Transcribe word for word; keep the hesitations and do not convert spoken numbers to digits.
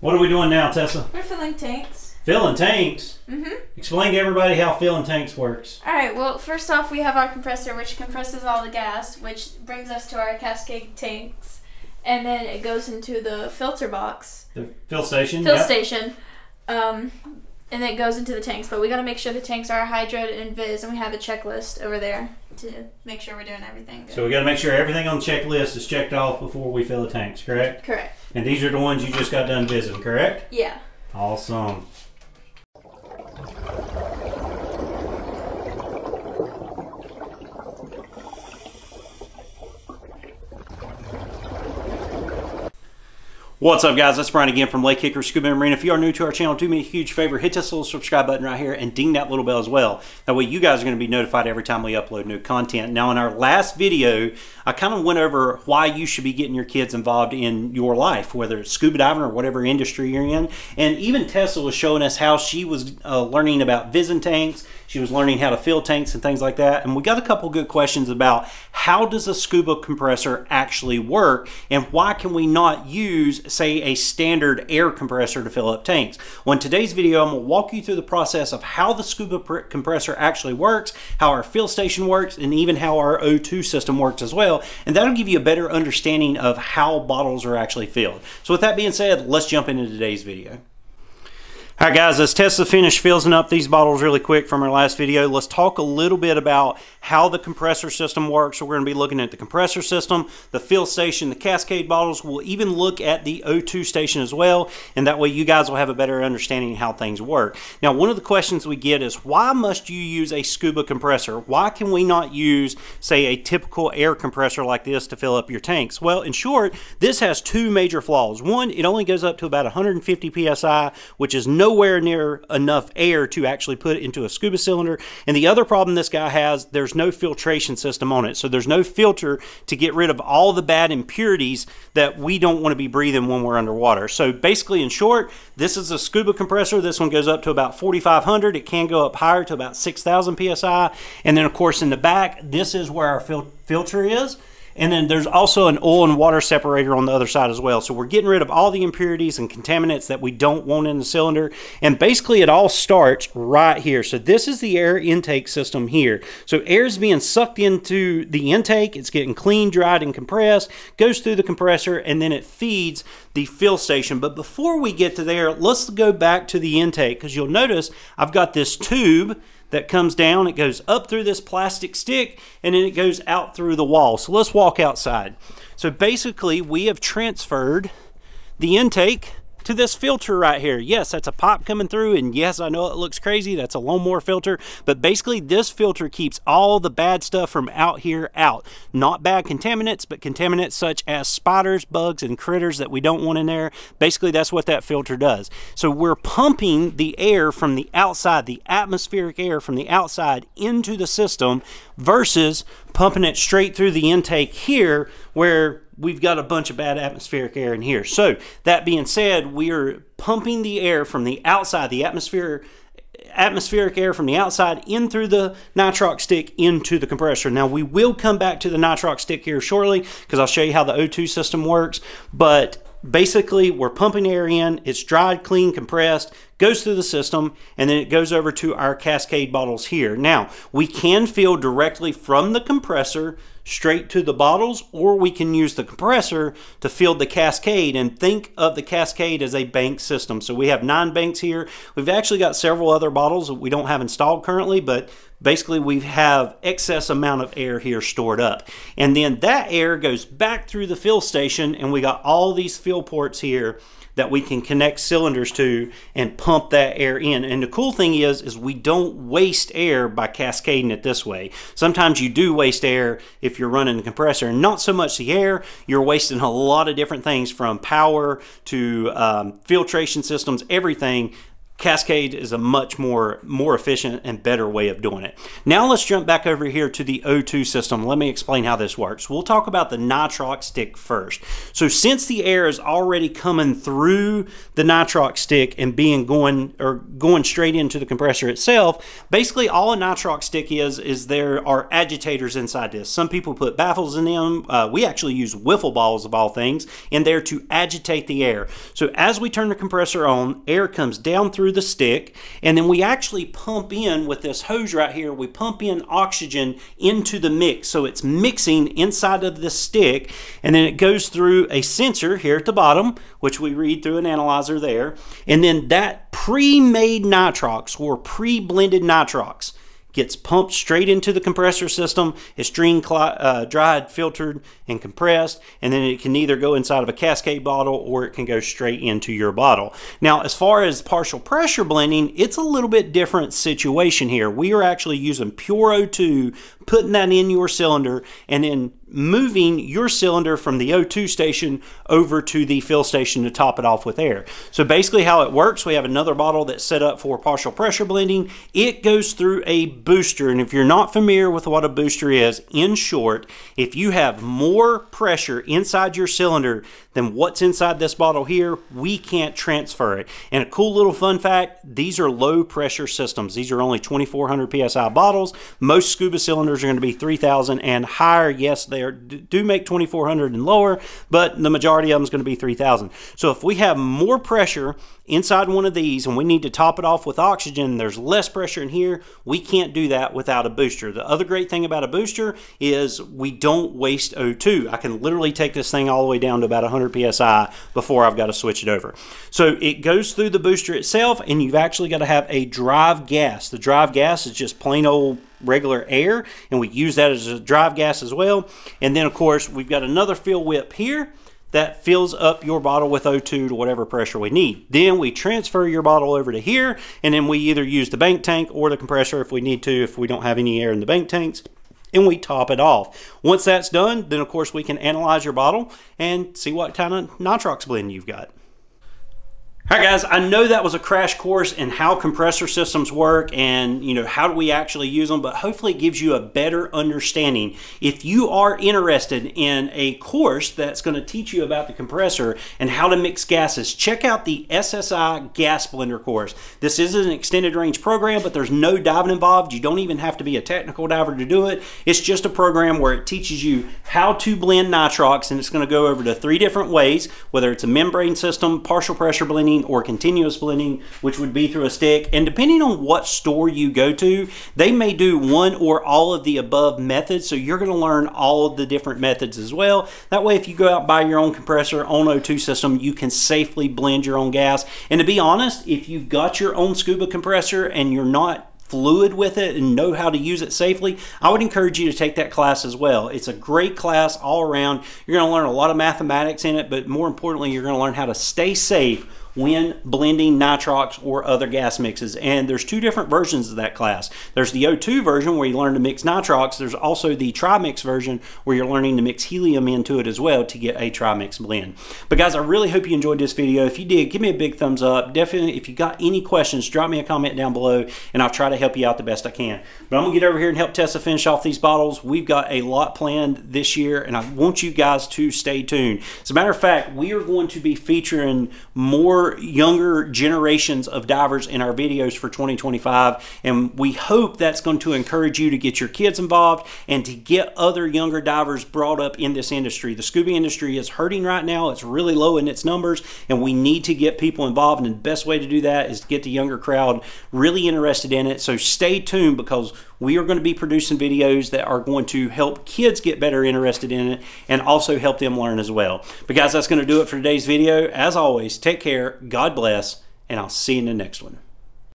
What are we doing now, Tessa? We're filling tanks. Filling tanks? Mm-hmm. Explain to everybody how filling tanks works. All right, well, first off, we have our compressor, which compresses all the gas, which brings us to our cascade tanks, and then it goes into the filter box. The fill station, Fill yep. station. Um, and then it goes into the tanks, but we got to make sure the tanks are hydrated and viz, and we have a checklist over there to make sure we're doing everything good. So we got to make sure everything on the checklist is checked off before we fill the tanks, correct? Correct. And these are the ones you just got done visiting, correct? Yeah. Awesome. What's up, guys? That's Brian again from Lake Hickory Scuba Marina. If you are new to our channel, do me a huge favor, hit this little subscribe button right here and ding that little bell as well. That way you guys are going to be notified every time we upload new content. Now, in our last video, I kind of went over why you should be getting your kids involved in your life, whether it's scuba diving or whatever industry you're in. And even Tessa was showing us how she was uh, learning about visiting tanks. She was learning how to fill tanks and things like that. And we got a couple good questions about how does a scuba compressor actually work, and why can we not use, say, a standard air compressor to fill up tanks? Well, in today's video, I'm gonna walk you through the process of how the scuba compressor actually works, how our fill station works, and even how our O two system works as well. And that'll give you a better understanding of how bottles are actually filled. So with that being said, let's jump into today's video. All right, guys, as Tessa finished filling up these bottles really quick from our last video, let's talk a little bit about how the compressor system works. So we're going to be looking at the compressor system, the fill station, the cascade bottles. We'll even look at the O two station as well, and that way you guys will have a better understanding of how things work. Now, one of the questions we get is, why must you use a scuba compressor? Why can we not use, say, a typical air compressor like this to fill up your tanks? Well, in short, this has two major flaws. One, it only goes up to about one hundred fifty P S I, which is no nowhere near enough air to actually put into a scuba cylinder. And the other problem this guy has, there's no filtration system on it. So there's no filter to get rid of all the bad impurities that we don't want to be breathing when we're underwater. So basically, in short, this is a scuba compressor. This one goes up to about forty-five hundred. It can go up higher to about six thousand P S I. And then, of course, in the back, this is where our fil filter is. And then there's also an oil and water separator on the other side as well. So we're getting rid of all the impurities and contaminants that we don't want in the cylinder. And basically it all starts right here. So this is the air intake system here. So air is being sucked into the intake. It's getting cleaned, dried, and compressed, goes through the compressor, and then it feeds the fill station. But before we get to there, let's go back to the intake, because you'll notice I've got this tube that comes down, it goes up through this plastic stick, and then it goes out through the wall. So let's walk outside. So basically, we have transferred the intake to this filter right here. Yes, that's a pipe coming through, and yes, I know it looks crazy, that's a lawnmower filter, but basically this filter keeps all the bad stuff from out here out. Not bad contaminants, but contaminants such as spiders, bugs, and critters that we don't want in there. Basically, that's what that filter does. So we're pumping the air from the outside, the atmospheric air from the outside into the system, versus pumping it straight through the intake here where we've got a bunch of bad atmospheric air in here. So that being said, we are pumping the air from the outside, the atmosphere, atmospheric air from the outside in through the Nitrox stick into the compressor. Now, we will come back to the Nitrox stick here shortly, because I'll show you how the O two system works. But basically, we're pumping air in, it's dried, clean, compressed, goes through the system, and then it goes over to our cascade bottles here. Now, we can fill directly from the compressor straight to the bottles, or we can use the compressor to fill the cascade, and think of the cascade as a bank system. So we have nine banks here. We've actually got several other bottles that we don't have installed currently, but basically we have excess amount of air here stored up. And then that air goes back through the fill station, and we got all these fill ports here that we can connect cylinders to and pump that air in. And the cool thing is, is we don't waste air by cascading it this way. Sometimes you do waste air if you're running the compressor, and not so much the air. You're wasting a lot of different things, from power to um, filtration systems, everything. Cascade is a much more more efficient and better way of doing it. Now let's jump back over here to the O two system. Let me explain how this works. We'll talk about the Nitrox stick first. So since the air is already coming through the Nitrox stick and being going or going straight into the compressor itself, basically all a Nitrox stick is is there are agitators inside this. Some people put baffles in them. Uh, we actually use wiffle balls of all things in there to agitate the air. So as we turn the compressor on, air comes down through the stick, and then we actually pump in with this hose right here, we pump in oxygen into the mix, so it's mixing inside of the stick, and then it goes through a sensor here at the bottom, which we read through an analyzer there, and then that pre-made nitrox or pre-blended nitrox gets pumped straight into the compressor system. It's stream uh, dried, filtered, and compressed, and then it can either go inside of a Cascade bottle or it can go straight into your bottle. Now, as far as partial pressure blending, it's a little bit different situation here. We are actually using pure O two, putting that in your cylinder, and then moving your cylinder from the O two station over to the fill station to top it off with air. So basically how it works, we have another bottle that's set up for partial pressure blending. It goes through a booster, and if you're not familiar with what a booster is, in short, if you have more pressure inside your cylinder than what's inside this bottle here, we can't transfer it. And a cool little fun fact, these are low pressure systems. These are only twenty-four hundred P S I bottles. Most scuba cylinders are going to be three thousand and higher. Yes, they They do make twenty-four hundred and lower, but the majority of them is going to be three thousand. So if we have more pressure inside one of these and we need to top it off with oxygen, there's less pressure in here, we can't do that without a booster. The other great thing about a booster is we don't waste O two. I can literally take this thing all the way down to about one hundred P S I before I've got to switch it over. So it goes through the booster itself, and you've actually got to have a drive gas. The drive gas is just plain old regular air, and we use that as a drive gas as well. And then of course we've got another fill whip here that fills up your bottle with O two to whatever pressure we need. Then we transfer your bottle over to here, and then we either use the bank tank or the compressor if we need to, if we don't have any air in the bank tanks, and we top it off. Once that's done, then of course we can analyze your bottle and see what kind of nitrox blend you've got. Alright guys, I know that was a crash course in how compressor systems work and, you know, how do we actually use them, but hopefully it gives you a better understanding. If you are interested in a course that's going to teach you about the compressor and how to mix gases, check out the S S I Gas Blender course. This is an extended range program, but there's no diving involved. You don't even have to be a technical diver to do it. It's just a program where it teaches you how to blend nitrox, and it's going to go over to three different ways, whether it's a membrane system, partial pressure blending, or continuous blending, which would be through a stick. And depending on what store you go to, they may do one or all of the above methods, so you're going to learn all of the different methods as well. That way, if you go out and buy your own compressor on O two system, you can safely blend your own gas. And to be honest, if you've got your own scuba compressor and you're not fluid with it and know how to use it safely, I would encourage you to take that class as well. It's a great class all around. You're going to learn a lot of mathematics in it, but more importantly, you're going to learn how to stay safe when blending nitrox or other gas mixes. And there's two different versions of that class. There's the O two version where you learn to mix nitrox. There's also the Trimix version where you're learning to mix helium into it as well to get a Trimix blend. But guys, I really hope you enjoyed this video. If you did, give me a big thumbs up. Definitely, if you got any questions, drop me a comment down below and I'll try to help you out the best I can. But I'm gonna get over here and help Tessa finish off these bottles. We've got a lot planned this year and I want you guys to stay tuned. As a matter of fact, we are going to be featuring more younger generations of divers in our videos for twenty twenty-five, and we hope that's going to encourage you to get your kids involved and to get other younger divers brought up in this industry. The scuba industry is hurting right now. It's really low in its numbers, and we need to get people involved, and the best way to do that is to get the younger crowd really interested in it. So stay tuned, because we are going to be producing videos that are going to help kids get better interested in it and also help them learn as well. But guys, that's going to do it for today's video. As always, take care, God bless, and I'll see you in the next one.